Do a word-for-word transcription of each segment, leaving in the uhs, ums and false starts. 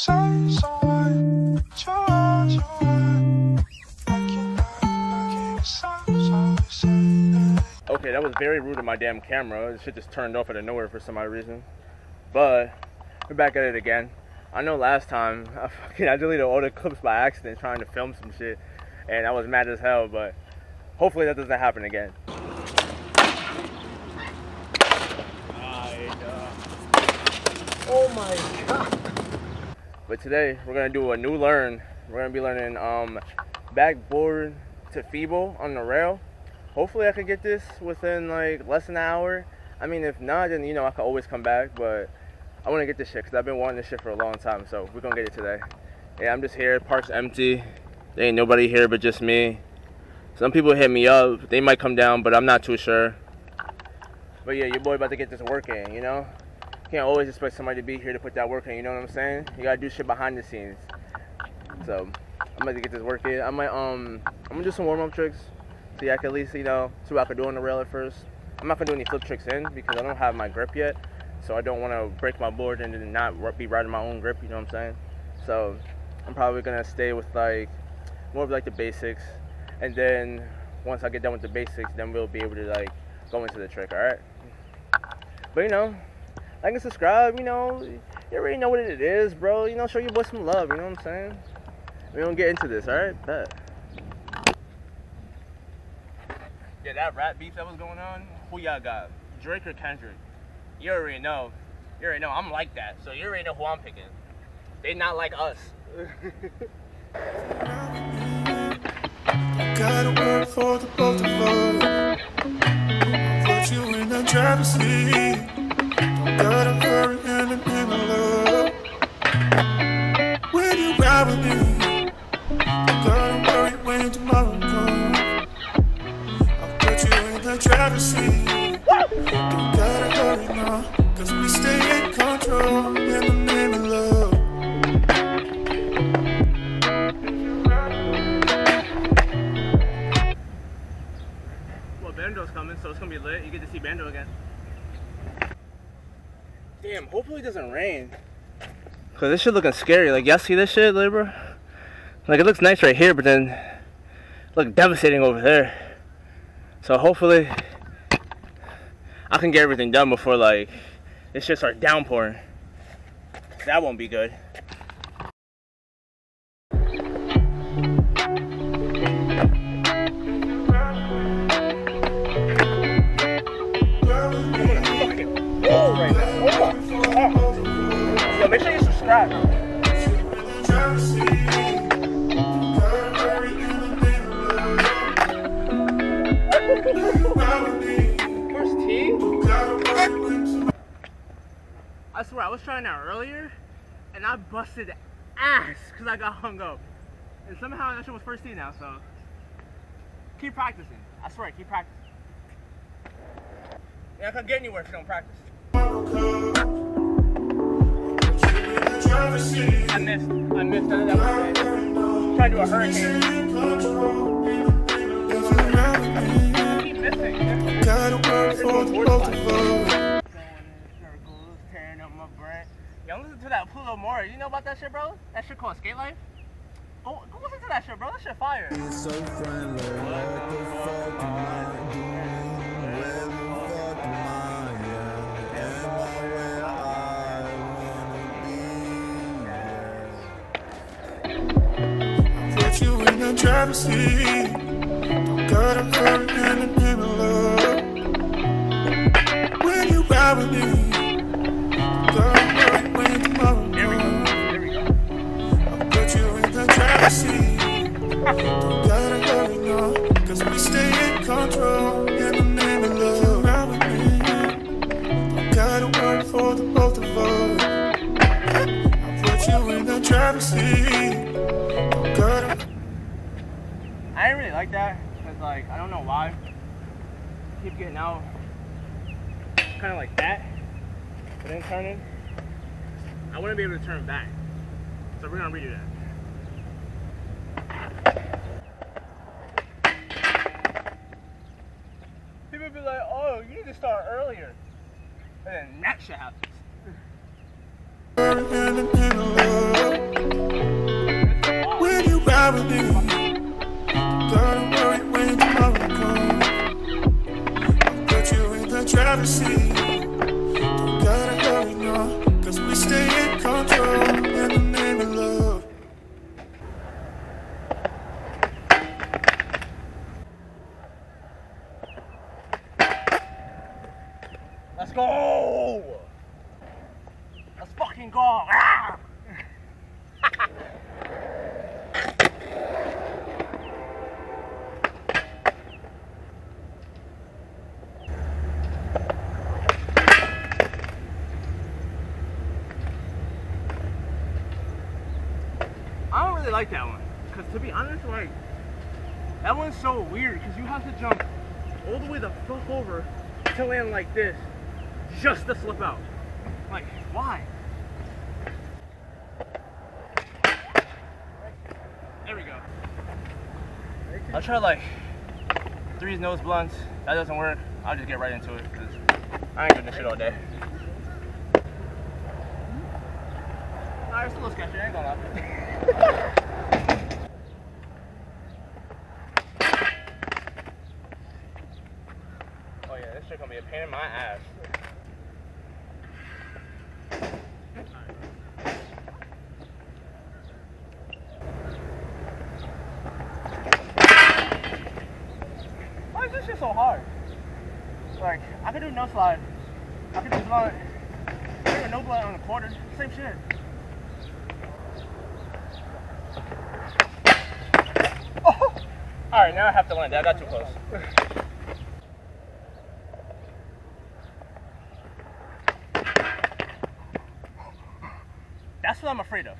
Okay, that was very rude of my damn camera. This shit just turned off out of nowhere for some odd reason. But we're back at it again. I know last time I fucking I deleted all the clips by accident trying to film some shit, and I was mad as hell. But hopefully that doesn't happen again. Oh my god! But today we're gonna do a new learn. We're gonna be learning um backboard to feeble on the rail. Hopefully I can get this within like less than an hour. I mean, if not, then you know I can always come back. But I want to get this shit because I've been wanting this shit for a long time, so we're gonna get it today. Yeah, I'm just here. Park's empty. There ain't nobody here but just me. Some people hit me up. They might come down, but I'm not too sure. But yeah, your boy about to get this work in, you know? You can't always expect somebody to be here to put that work in, you know what I'm saying? You gotta do shit behind the scenes. So, I'm about to get this work in. I might, um, I'm gonna do some warm-up tricks. See, I can at least, you know, see what I can do on the rail at first. I'm not gonna do any flip tricks in because I don't have my grip yet. So I don't want to break my board and then not be riding my own grip, you know what I'm saying? So I'm probably going to stay with like more of like the basics. And then once I get done with the basics, then we'll be able to like go into the trick, all right? But you know, like and subscribe, you know, you already know what it is, bro. You know, show your boy some love, you know what I'm saying? We don't get into this, all right? Bet. Yeah, that rap beef that was going on, who y'all got? Drake or Kendrick? You already know. You already know. I'm like that. So you already know who I'm picking. They not like us. Gotta work for the both of us. Put you in the driver's seat. Gotta hurry and I'm in love. When you ride with me, gotta worry when tomorrow comes. I'll put you in the driver's seat. Don't gotta hurry now, cause we stay in control in the name of love. Well, Bando's coming, so it's gonna be lit. You get to see Bando again. Damn, hopefully it doesn't rain. Cause this shit looking scary. Like, y'all see this shit, bro? Like, it looks nice right here, but then it look devastating over there. So hopefully I can get everything done before like this shit starts downpouring. That won't be good. Whoa, right now. Oh. Yo, make sure you subscribe. I swear, I was trying that earlier, and I busted ass because I got hung up. And somehow that shit was first tee now, so keep practicing. I swear, keep practicing. Yeah, I can't get anywhere if you don't practice. I missed. I missed that. I'm trying to do a hurricane. I keep missing. Gotta work for the both of us. Yo, I'm listening to that Pluto Mori. You know about that shit, bro? That shit called Skate Life? Go, go listen to that shit, bro. That shit fire. It's so friendly. Put you in the driver's seat. Don't gotta hurt and give love. When you ride with me. I didn't really like that because, like, I don't know why. I keep getting out kind of like that, but then turning. I wouldn't be able to turn back, so we're gonna redo that. People be like, "Oh, you need to start earlier," and then that shit happens. gotta see. Don't gotta hurry now, cause we stay in control in the name of love. Let's go! Let's fucking go! Ah! I don't really like that one, cause to be honest, like, that one's so weird, cause you have to jump all the way the fuck over to land like this, just to slip out. Like, why? There we go. I'll try like threes nose blunts. That doesn't work. I'll just get right into it, cause I ain't doing this shit all day. Nah, it's a little sketchy. I ain't gonna lie. Oh yeah, this shit gonna be a pain in my ass. Why is this shit so hard? Like, I could do no slide, I could do blunt, I could do no blunt on a quarter, same shit. Alright, now I have to land. I got too close. That's what I'm afraid of.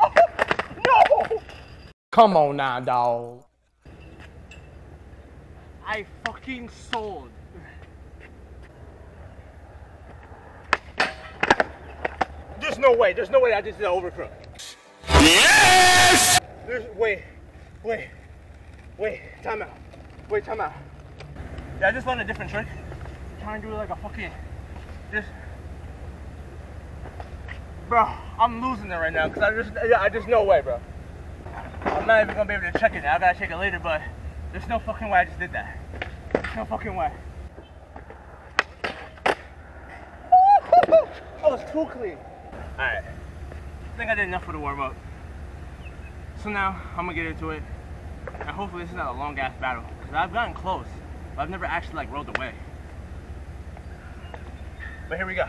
Oh, no! Come on now, dog. I fucking sold. There's no way, there's no way I just did an overcrook. Yes! There's, wait, wait, wait, time out. Wait, time out. Yeah, I just learned a different trick. I'm trying to do like a fucking, just. Bro, I'm losing it right now, because I just, yeah, I just, no way, bro. I'm not even going to be able to check it now, I got to check it later, but there's no fucking way I just did that. No fucking way. Oh, it's too clean. Alright, I think I did enough for the warm up. So now, I'm gonna get into it. And hopefully this is not a long ass battle. Cause I've gotten close, but I've never actually like rolled away. But here we go.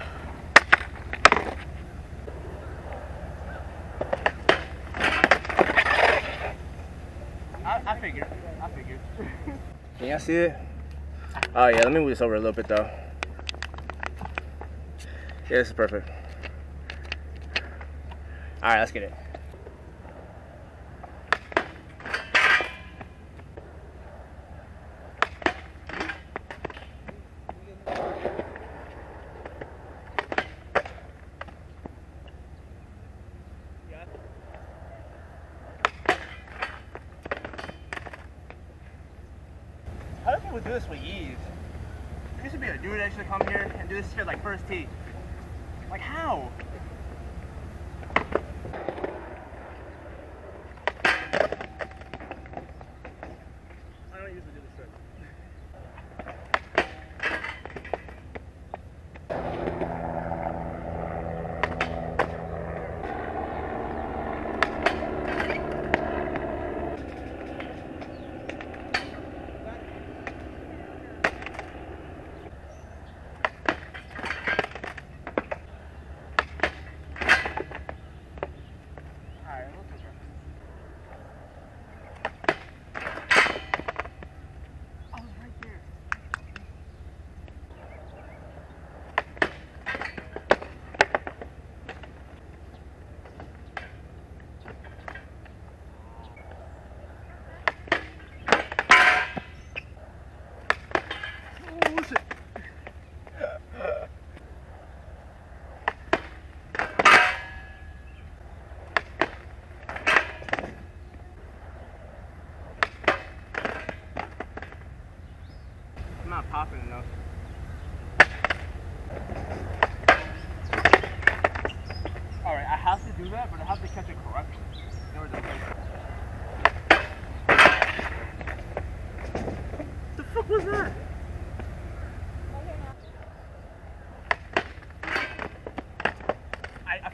I, I figured, I figured. Can y'all see it? Oh yeah, let me move this over a little bit though. Yeah, this is perfect. All right, let's get it. How do people do this with ease? There used to be a dude that should come here and do this shit like first tee. Like how? Not popping enough. All right, I have to do that, but I have to catch it correctly.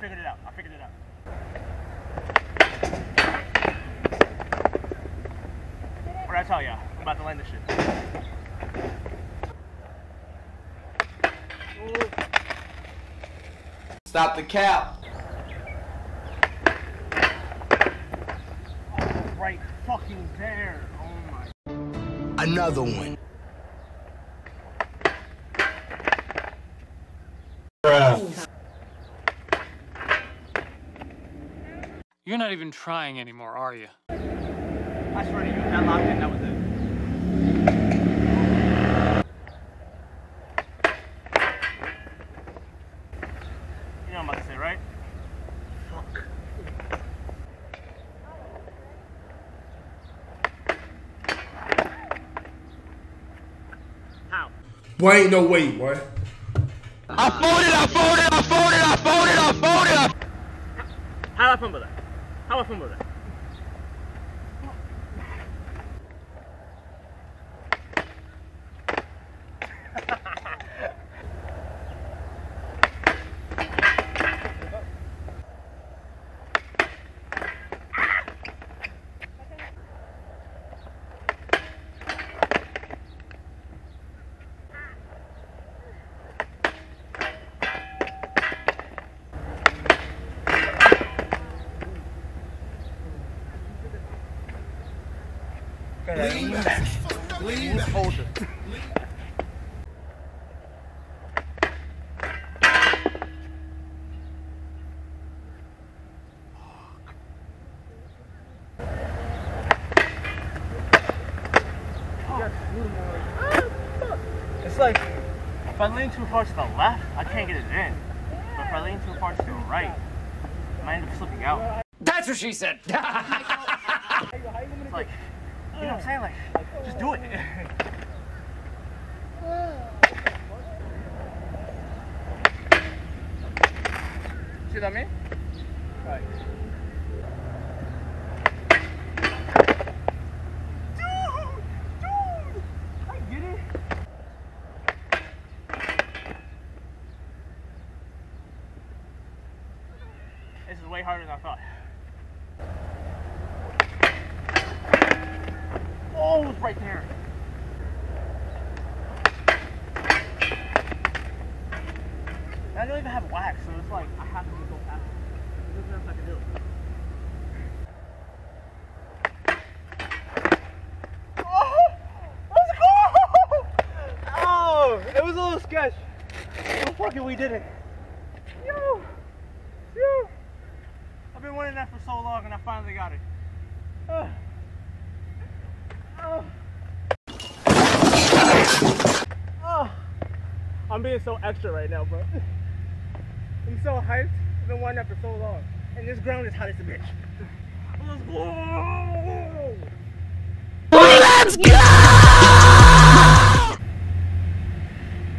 figured it out. I figured it out. What did I tell ya? I'm about to land this shit. Stop the cap. Oh, right fucking there. Oh my. Another one. Bruh. You're not even trying anymore, are you? I swear to you, if that locked in, that was it. You know what I'm about to say, right? Fuck. How? Boy, ain't no way, boy. I folded, I folded, I folded, I folded, I folded, I folded. How do I fumble that? How do I fumble that? Lean back. Lean back. Hold it. It's like, if I lean too far to the left, I can't get it in. But if I lean too far to the right, I might end up slipping out. That's what she said! It's like, you know what I'm saying? Like, just do it. See what I mean? Right. Dude! Dude! I get it. This is way harder than I thought. Oh, it's right there. And I don't even have wax, so it's like I have to just go past it. There's nothing else I can do. Oh, let's go! Oh, it was a little sketch. Well, fuck it, we did it. Yo, yo. I've been wanting that for so long, and I finally got it. Uh. Oh. Oh. I'm being so extra right now, bro. I'm so hyped. I've been wanting that for so long. And this ground is hot as a bitch. Let's go! Let's go!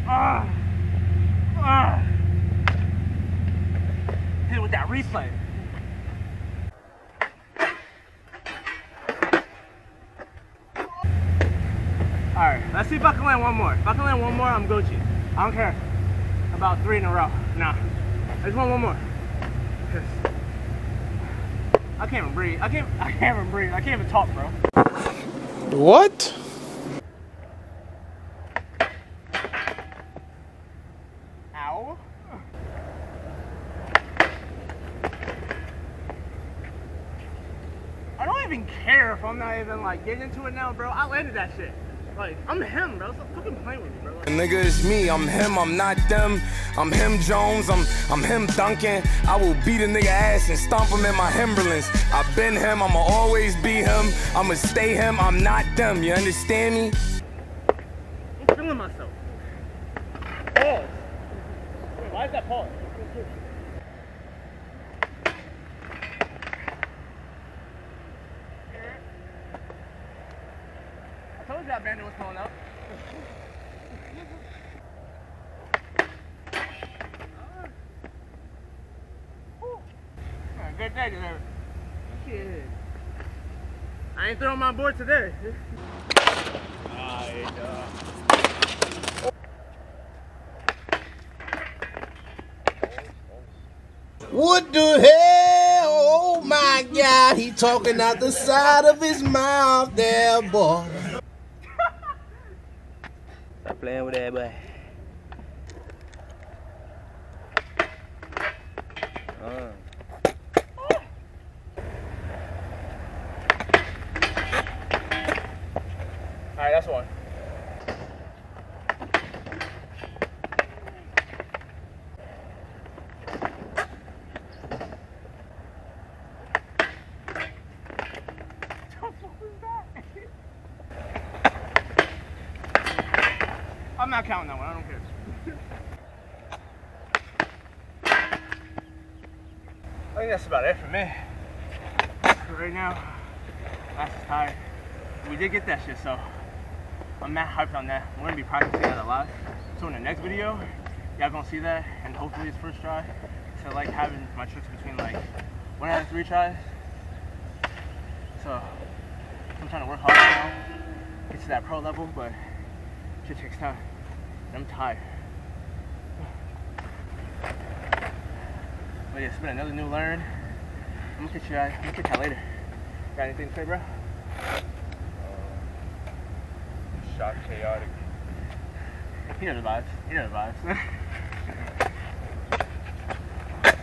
Ah. Ah. Hit it with that replay. Alright, let's see if I can land one more. If I can land one more, I'm Gucci. I don't care about three in a row. Nah. I just want one more. I can't even breathe. I can't I can't even breathe. I can't even talk, bro. What? Ow. I don't even care if I'm not even like getting into it now, bro. I landed that shit. Like, I'm him, bro. Stop fucking playing with me, bro. Like, nigga, it's me. I'm him. I'm not them. I'm him Jones. I'm I'm him Duncan. I will beat a nigga ass and stomp him in my hemberlins. I've been him. I'ma always be him. I'ma stay him. I'm not them. You understand me? I'm feeling myself. Pause. Wait, why is that pause? I told you that Bando was pulling up. Good day today. Shit. I ain't throwing my board today. Alright, uh. What the hell? Oh my God, he talking out the side of his mouth there, boy. Stop playing with that, boy. Uh. Alright, that's one. I'm not counting that one, I don't care. I think that's about it for me. For right now, Lance is tired. We did get that shit, so I'm not hyped on that. We're gonna be practicing that a lot. So in the next video, y'all gonna see that, and hopefully it's first try. So I like having my tricks between like one out of three tries. So I'm trying to work hard right now, get to that pro level, but shit takes time. I'm tired. But yeah, it's been another new learn. I'm gonna catch you guys. I'm gonna catch you later. Got anything to say, bro? Um, Shot chaotic. He knows the vibes. He knows the vibes.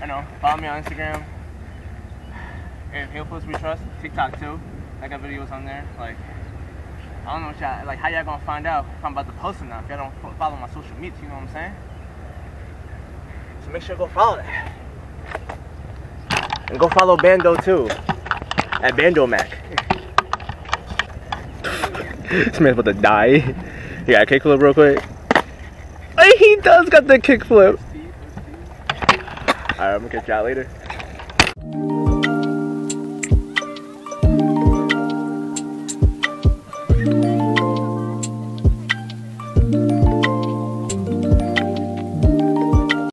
I know. Follow me on Instagram. And He'll Post We Trust. TikTok too. I got videos on there. Like, I don't know what y'all, like, how y'all gonna find out if I'm about to post or not if y'all don't follow my social media, you know what I'm saying? So make sure you go follow that. And go follow Bando too, at Bando Mac. This man's about to die. Yeah, kickflip real quick. He does got the kickflip. Alright, I'm gonna catch y'all later.